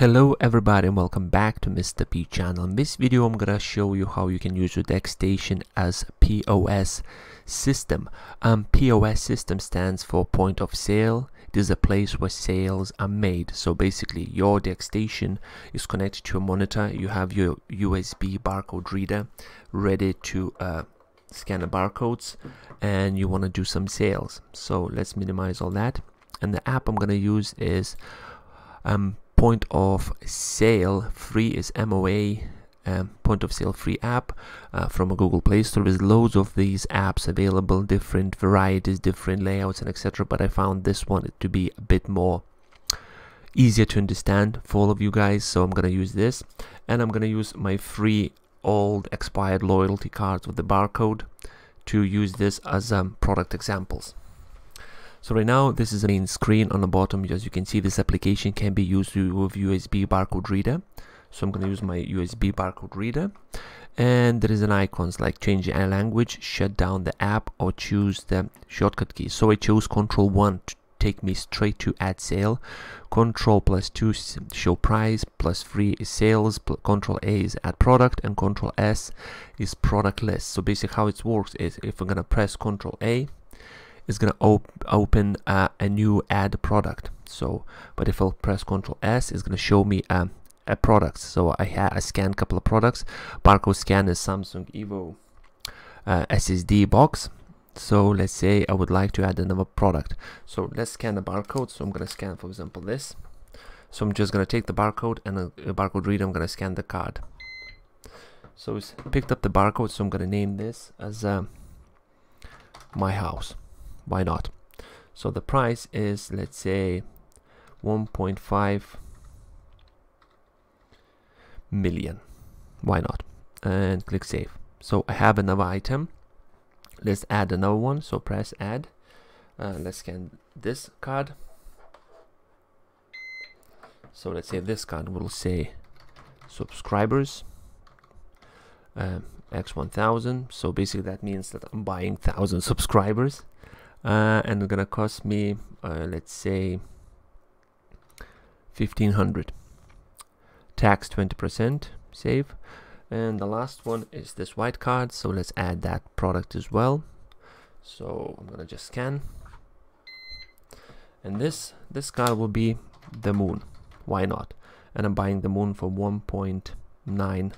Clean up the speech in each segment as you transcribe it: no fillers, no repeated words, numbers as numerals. Hello everybody and welcome back to Mr. P channel. In this video I'm gonna show you how you can use your DeX Station as POS system. POS system stands for point of sale. It is a place where sales are made. So basically your DeX Station is connected to a monitor. You have your USB barcode reader ready to scan the barcodes and you want to do some sales. So let's minimize all that. And the app I'm gonna use is Point of Sale Free is MOA, Point of Sale Free app from a Google Play Store. There's loads of these apps available, different varieties, different layouts and etc. But I found this one to be a bit more easier to understand for all of you guys. So I'm going to use this and I'm going to use my free old expired loyalty cards with the barcode to use this as product examples. So right now this is the main screen. On the bottom, as you can see, this application can be used with USB barcode reader. So I'm going to use my USB barcode reader, and there is an icons like change the language, shut down the app or choose the shortcut key. So I chose Ctrl+1 to take me straight to add sale, Ctrl+2 show price, +3 is sales, Ctrl+A is add product, and Ctrl+S is product list. So basically how it works is if we're going to press Ctrl+A, it's going to open a new add product. So, but if I'll press Ctrl+S, it's going to show me a product. So I scanned a couple of products. Barcode scan is Samsung Evo SSD box. So let's say I would like to add another product. So let's scan the barcode. So I'm going to scan, for example, this. So I'm just going to take the barcode and a barcode reader. I'm going to scan the card. So it's picked up the barcode. So I'm going to name this as my house. Why not? So the price is, let's say, 1.5 million. Why not? And click save. So I have another item. Let's add another one. So press add. Let's scan this card. So let's say this card will say subscribers x 1000. So basically that means that I'm buying 1000 subscribers. And it's gonna cost me, let's say, 1,500. Tax 20%, save. And the last one is this white card. So let's add that product as well. So I'm gonna just scan. And this card will be the moon. Why not? And I'm buying the moon for 1.9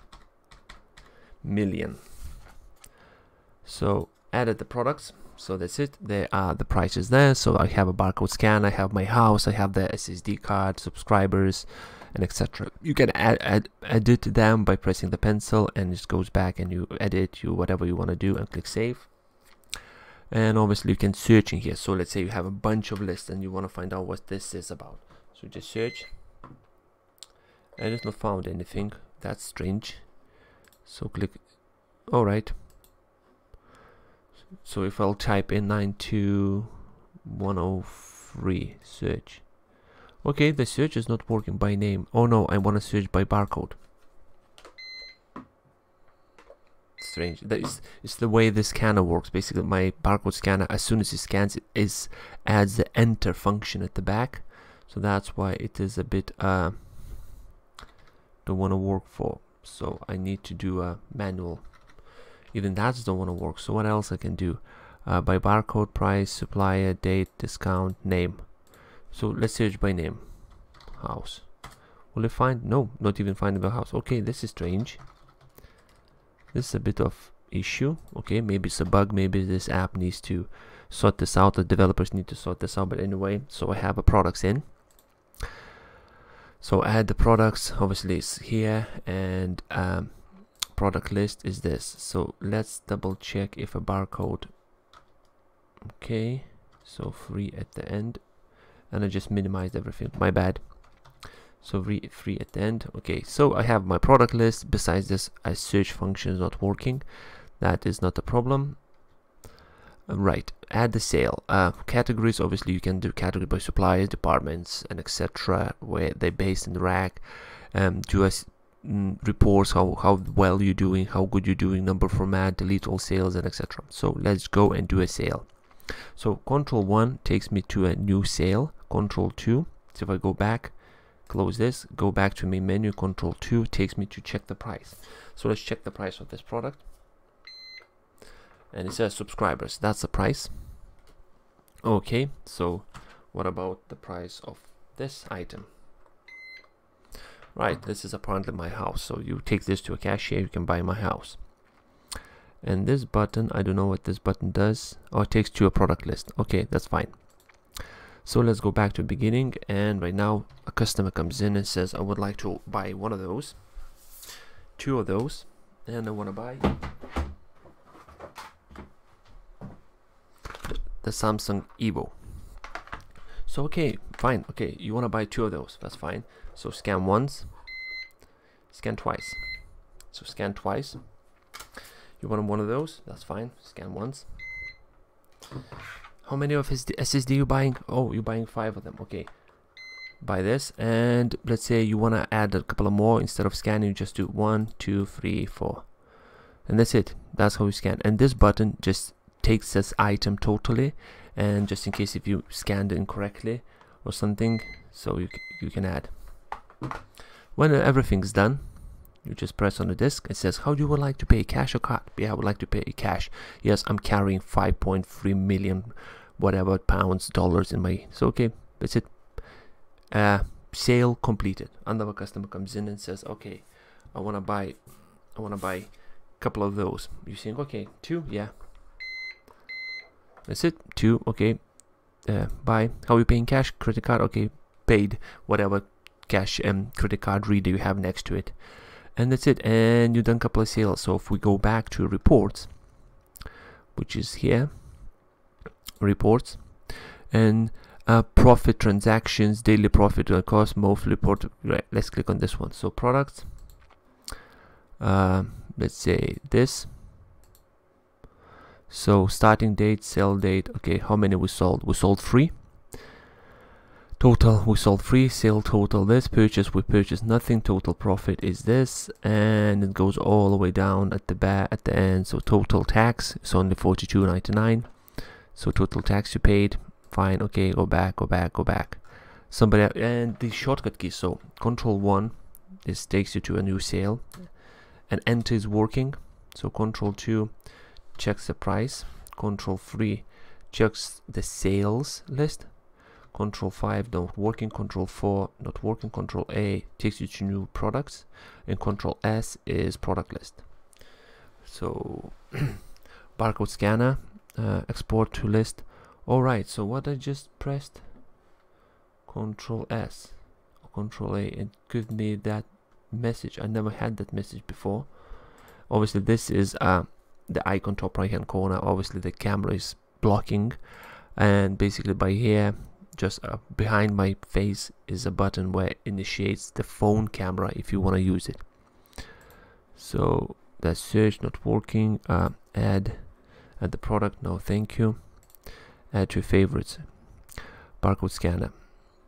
million. So added the products. So that's it. There are the prices there. So I have a barcode scan, I have my house, I have the SSD card, subscribers, and etc. You can edit them by pressing the pencil, and it goes back and you edit whatever you want to do and click save. And obviously you can search in here. So let's say you have a bunch of lists and you want to find out what this is about. So just search, and it's not found anything. That's strange. So click. All right. So if I'll type in 92103 search. Okay, the search is not working by name. Oh no, I want to search by barcode. Strange. That is, it's the way the scanner works. Basically my barcode scanner, as soon as it scans, it adds the enter function at the back. So that's why it is a bit don't want to work for. So I need to do a manual. Even that don't want to work. So what else I can do? By barcode, price, supplier, date, discount, name. So let's search by name. House. Will it find? No, not even finding the house. Okay, this is strange. This is a bit of issue. Okay, maybe it's a bug. Maybe this app needs to sort this out. The developers need to sort this out. But anyway, so I have a products in. So I had the products. Obviously, it's here and. Product list is this. So let's double check if a barcode. Okay, so free at the end, and I just minimized everything, my bad. So free at the end. Okay, so I have my product list. Besides this, a search function is not working. That is not a problem. Right, add the sale. Categories, obviously you can do category by suppliers, departments, and etc., where they're based in the rack. Do a reports, how well you're doing, how good you're doing, number format, delete all sales, and etc. So let's go and do a sale. So Ctrl+1 takes me to a new sale. Ctrl+2, so if I go back, close this, go back to main menu, control 2 takes me to check the price. So let's check the price of this product, and it says subscribers, that's the price. Okay, so what about the price of this item? Right, this is apparently my house, so you take this to a cashier, you can buy my house. And this button, I don't know what this button does. Oh, it takes to a product list. Okay, that's fine. So let's go back to the beginning, and right now a customer comes in and says, I would like to buy one of those, two of those, and I want to buy the Samsung Evo. So okay, fine, okay, you want to buy two of those, that's fine. So scan once, scan twice. So scan twice. You want one of those, that's fine, scan once. How many of his SSD you buying? Oh, you're buying 5 of them. Okay, buy this, and let's say you want to add a couple of more. Instead of scanning, you just do 1 2 3 4, and that's it. That's how you scan. And this button just takes this item totally, and just in case if you scanned incorrectly or something, so you can add. When everything's done, you just press on the disk. It says, how do you would like to pay, cash or card? Yeah, I would like to pay cash. Yes, I'm carrying 5.3 million whatever pounds, dollars in my... So okay, that's it. Sale completed. Another customer comes in and says, okay, I want to buy a couple of those. You think, okay, 2, yeah, that's it, 2, okay. Buy. How are you paying, cash, credit card? Okay, paid, whatever cash and credit card reader you have next to it. And that's it, and you've done a couple of sales. So if we go back to reports, which is here, reports, and profit, transactions, daily profit, cost, monthly report. Right, let's click on this one. So products, let's say this. So starting date, sell date. Okay, how many we sold? We sold 3. Total, we sold 3, sale total this, purchase, we purchased nothing, total profit is this, and it goes all the way down at the back at the end. So total tax, it's only 42.99. So total tax you paid, fine, okay, go back, go back, go back. Somebody, and the shortcut key, so control 1, this takes you to a new sale, and enter is working. So control 2 checks the price, control 3 checks the sales list, control 5 not working, control 4 not working, control A takes you to new products, and control S is product list. So barcode scanner, export to list. Alright, so what I just pressed, control S or control A, it gave me that message. I never had that message before. Obviously this is the icon top right hand corner, obviously the camera is blocking, and basically by here just behind my face is a button where it initiates the phone camera if you want to use it. So that search not working, add at the product, no thank you, add to favorites, barcode scanner.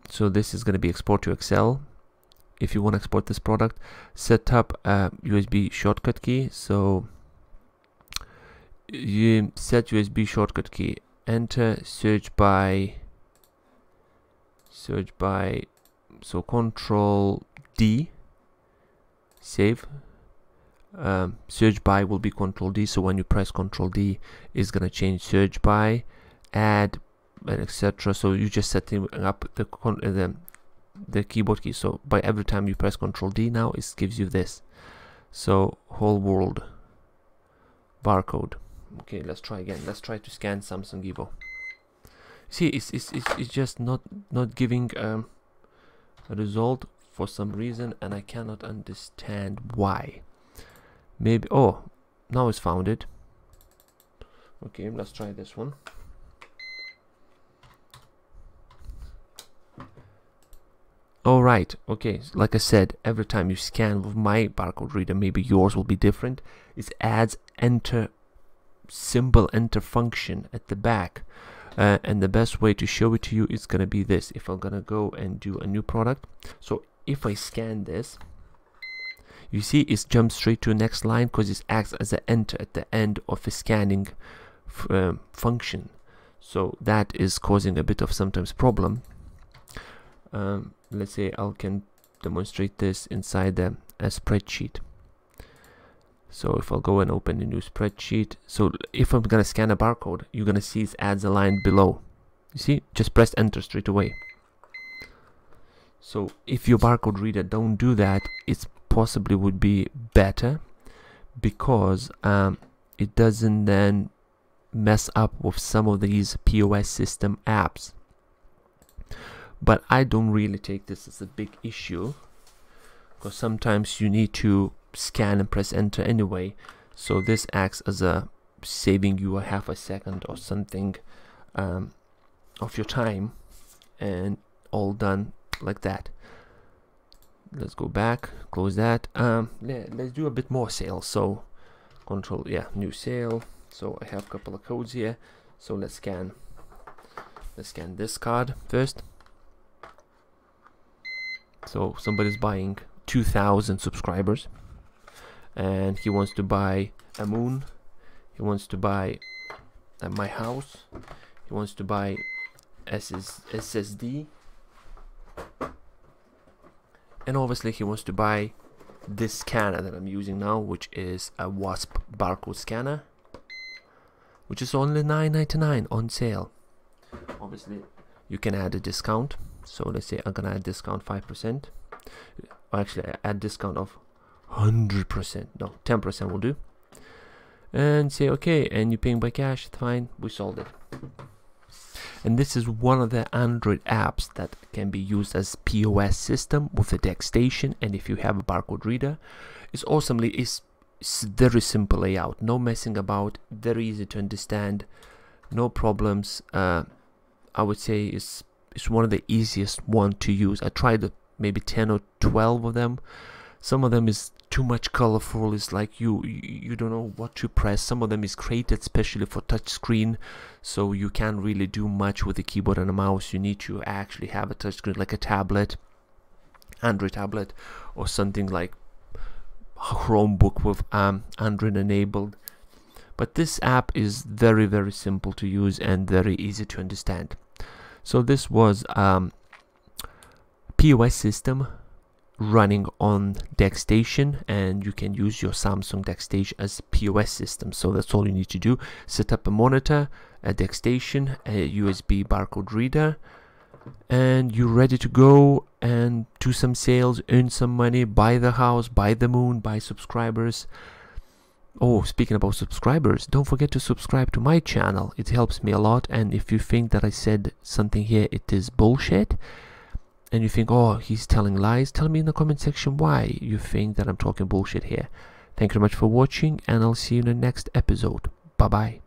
So this is going to be export to Excel if you want to export this product. Set up a USB shortcut key, so you set USB shortcut key, enter, search by, search by, so control D, save, search by will be control D. So when you press control D, it's gonna change search by, add, and etc. So you just setting up the keyboard key. So by every time you press control D now, it gives you this. So whole world barcode. Okay, let's try again. Let's try to scan Samsung Evo. See, it's just not giving a result for some reason, and I cannot understand why. Maybe, oh, now it's found it. Okay, let's try this one. All right, okay, like I said, every time you scan with my barcode reader, maybe yours will be different, it adds enter symbol, enter function at the back. And the best way to show it to you is gonna be this. If I'm gonna go and do a new product, so if I scan this, you see it jumps straight to the next line because it acts as an enter at the end of a scanning function. So that is causing a bit of sometimes problem. Let's say I can demonstrate this inside a spreadsheet. So if I'll go and open a new spreadsheet, so if I'm gonna scan a barcode, you're gonna see it adds a line below. You see, just press enter straight away. So if your barcode reader don't do that, it possibly would be better, because it doesn't then mess up with some of these POS system apps. But I don't really take this as a big issue, because sometimes you need to scan and press enter anyway, so this acts as a saving you a half a second or something of your time, and all done like that. Let's go back, close that. Let's do a bit more sales. So control, yeah, new sale. So I have a couple of codes here, so let's scan this card first. So somebody's buying 2,000 subscribers, and he wants to buy a moon, he wants to buy my house, he wants to buy SSD, and obviously he wants to buy this scanner that I'm using now, which is a Wasp barcode scanner, which is only $9.99 on sale. Obviously you can add a discount, so let's say I'm gonna add discount 5%, actually add discount of 100%, no, 10% will do, and say okay, and you're paying by cash, fine, we sold it. And this is one of the Android apps that can be used as POS system with the DeX Station, and if you have a barcode reader, it's awesomely, it's very simple layout, no messing about, very easy to understand, no problems. I would say it's one of the easiest one to use. I tried maybe 10 or 12 of them. Some of them is too much colorful, it's like you don't know what to press. Some of them is created especially for touch screen, so you can't really do much with the keyboard and a mouse. You need to actually have a touch screen, like a tablet, Android tablet, or something like Chromebook with Android enabled. But this app is very, very simple to use and very easy to understand. So this was POS system running on DeX Station, and you can use your Samsung DeX Station as POS system. So that's all you need to do: set up a monitor, a DeX Station, a USB barcode reader, and you're ready to go and do some sales, earn some money, buy the house, buy the moon, buy subscribers. Oh, speaking about subscribers, don't forget to subscribe to my channel, it helps me a lot. And if you think that I said something here it is bullshit, and you think, oh, he's telling lies, tell me in the comment section why you think that I'm talking bullshit here. Thank you very much for watching, and I'll see you in the next episode. Bye bye.